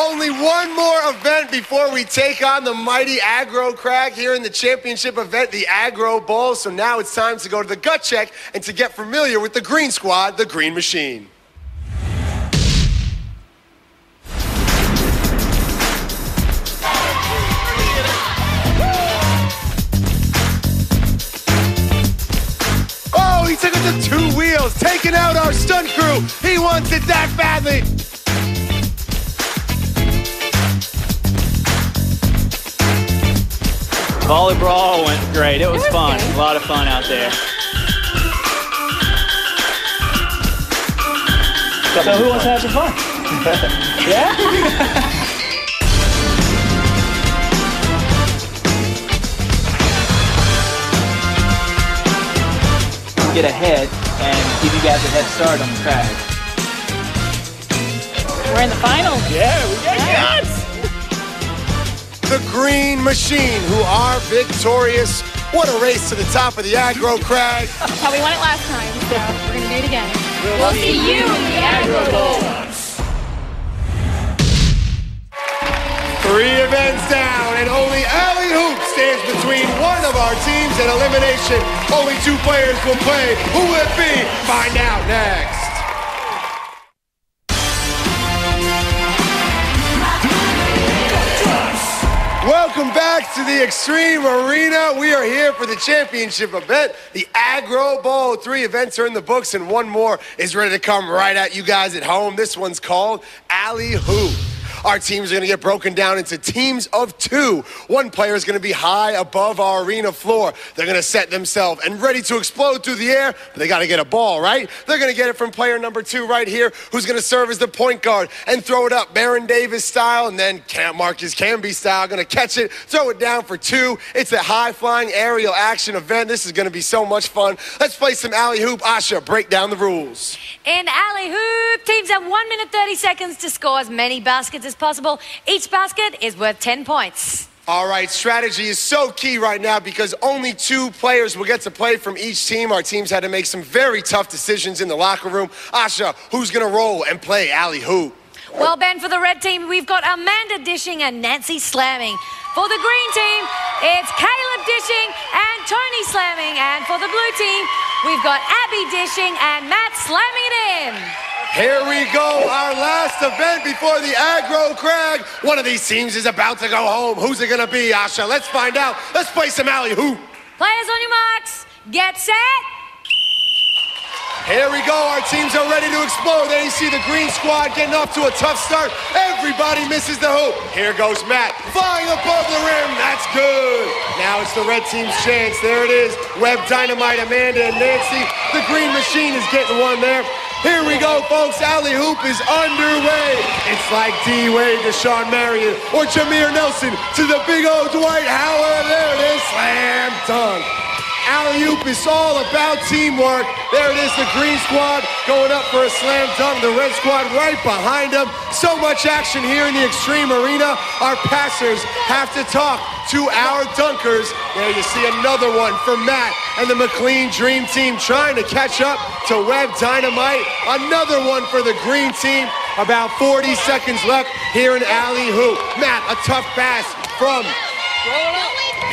Only one more event before we take on the mighty Aggro Crag here in the championship event, the Aggro Bowl. So now it's time to go to the gut check and to get familiar with the green squad, the Green Machine. Oh, he took it to two wheels, taking out our stunt crew. He wants it that badly. Volleyball went great. It was fun. A lot of fun out there. So who wants to have some fun? Yeah? Get ahead and give you guys a head start on the crag. We're in the finals. Yeah, we got guts. The Green Machine, who are victorious. What a race to the top of the Aggro Crag. Well, we won it last time, so we're going to do it again. We'll see you in the Aggro Bowl. Three events down, and only alley hoop stands between one of our teams and elimination. Only two players will play. Who will it be? Find out next. Welcome back to the Extreme Arena. We are here for the championship event, the Aggro Bowl. Three events are in the books, and one more is ready to come right at you guys at home. This one's called Alley Hoop. Our teams are going to get broken down into teams of two. One player is going to be high above our arena floor. They're going to set themselves and ready to explode through the air, but they got to get a ball, right? They're going to get it from player number two right here, who's going to serve as the point guard and throw it up Baron Davis style, and then Marcus Camby style, going to catch it, throw it down for two. It's a high-flying aerial action event. This is going to be so much fun. Let's play some alley hoop. Asha, break down the rules. In alley hoop, teams have 1 minute, 30 seconds to score as many baskets as possible. Each basket is worth 10 points. All right, strategy is so key right now because only two players will get to play from each team. Our teams had to make some very tough decisions in the locker room. Asha, who's going to roll and play alley hoop? Well, Ben, for the red team, we've got Amanda dishing and Nancy slamming. For the green team, it's Caleb dishing and Tony slamming. And for the blue team, we've got Abby dishing and Matt slamming it in. Here we go, our last event before the Aggro Crag. One of these teams is about to go home. Who's it going to be, Asha? Let's find out. Let's play some alley hoop. Players on your marks. Get set. Here we go, our teams are ready to explode. There you see the green squad getting off to a tough start. Everybody misses the hoop. Here goes Matt, flying above the rim. That's good. Now it's the red team's chance. There it is. Webb, Dynamite, Amanda, and Nancy. The Green Machine is getting one there. Here we go, folks. Alley hoop is underway. It's like D-Wade to Sean Marion or Jameer Nelson to the big old Dwight Howard. There it is. Slam dunk. Alley-oop is all about teamwork. There it is, the green squad going up for a slam dunk. The red squad right behind them. So much action here in the Extreme Arena. Our passers have to talk to our dunkers. There you see another one for Matt and the McLean Dream Team trying to catch up to Webb Dynamite. Another one for the green team. About 40 seconds left here in alley-oop. Matt, a tough pass from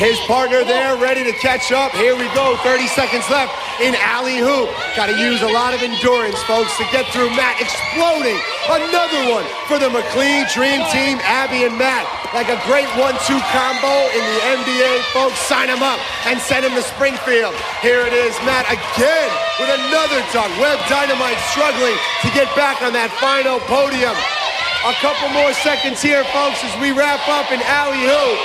his partner there, ready to catch up. Here we go, 30 seconds left in alley hoop. Got to use a lot of endurance, folks, to get through. Matt exploding. Another one for the McLean Dream Team, Abby and Matt. Like a great 1-2 combo in the NBA, folks. Sign them up and send them to Springfield. Here it is, Matt again with another dunk. Webb Dynamite struggling to get back on that final podium. A couple more seconds here, folks, as we wrap up in alley hoop.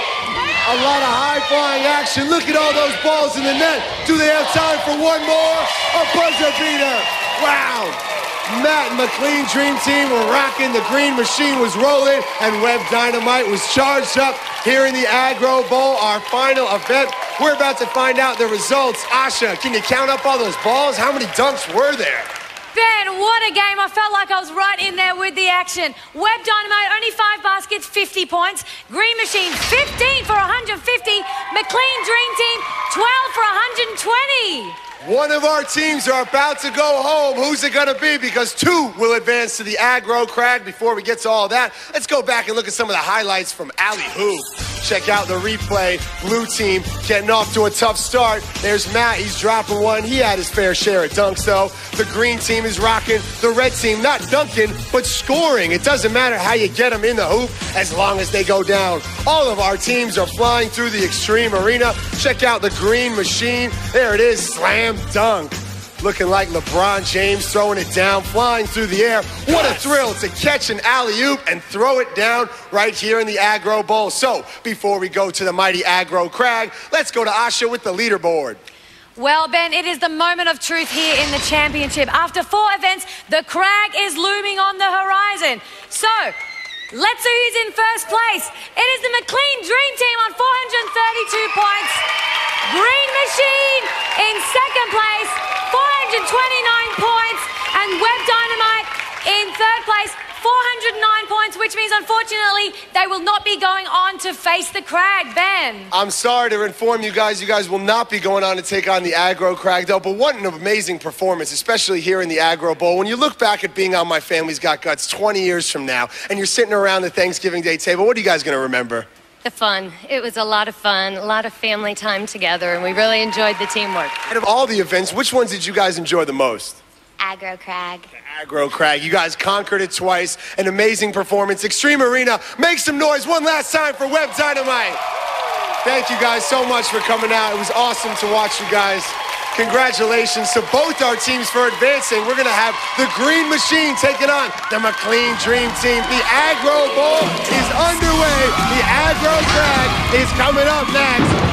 A lot of high-flying action. Look at all those balls in the net. Do they have time for one more? A buzzer beater. Wow. Matt and McLean Dream Team were rocking. The Green Machine was rolling, and Webb Dynamite was charged up here in the Aggro Bowl, our final event. We're about to find out the results. Asha, can you count up all those balls? How many dunks were there? Ben, what a game. I felt like I was right in there with the action. Webb Dynamite, only 5 baskets, 50 points. Green Machine, 15 for 150. McLean Dream Team, 12 for 120. One of our teams are about to go home. Who's it gonna be? Because two will advance to the Aggro Crag. Before we get to all that, let's go back and look at some of the highlights from Alley Hoop. Check out the replay. Blue team getting off to a tough start. There's Matt, he's dropping one. He had his fair share of dunks though. The green team is rocking. The red team, not dunking, but scoring. It doesn't matter how you get them in the hoop as long as they go down. All of our teams are flying through the Extreme Arena. Check out the Green Machine. There it is, slam dunk. Looking like LeBron James, throwing it down, flying through the air. What a thrill to catch an alley-oop and throw it down right here in the Aggro Bowl. So before we go to the mighty Aggro Crag, let's go to Asha with the leaderboard. Well, Ben, it is the moment of truth here in the championship. After four events, the Crag is looming on the horizon. So let's see who's in first place. It is the McLean Dream Team on 432 points. Green Machine in second place, 429 points, and Webb Dynamite in third place, 409 points, which means, unfortunately, they will not be going on to face the Crag, Ben. I'm sorry to inform you guys will not be going on to take on the Aggro Crag, though, but what an amazing performance, especially here in the Aggro Bowl. When you look back at being on My Family's Got Guts 20 years from now, and you're sitting around the Thanksgiving Day table, what are you guys going to remember? The fun. It was a lot of fun, a lot of family time together, and we really enjoyed the teamwork. Out of all the events, which ones did you guys enjoy the most? Aggro Crag. The Aggro Crag. You guys conquered it twice. An amazing performance. Extreme Arena, make some noise one last time for Webb Dynamite. Thank you guys so much for coming out. It was awesome to watch you guys. Congratulations to both our teams for advancing. We're going to have the Green Machine taking on the McLean Dream Team. The Aggro Bowl is underway. The Aggro Crag is coming up next.